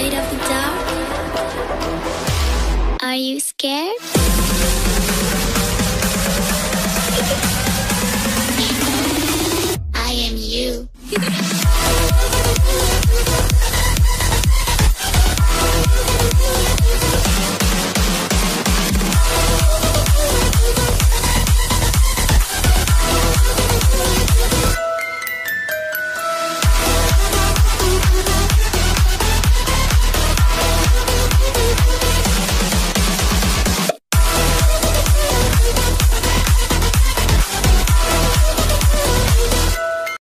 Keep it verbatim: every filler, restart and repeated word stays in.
afraid of the dark? Are you scared?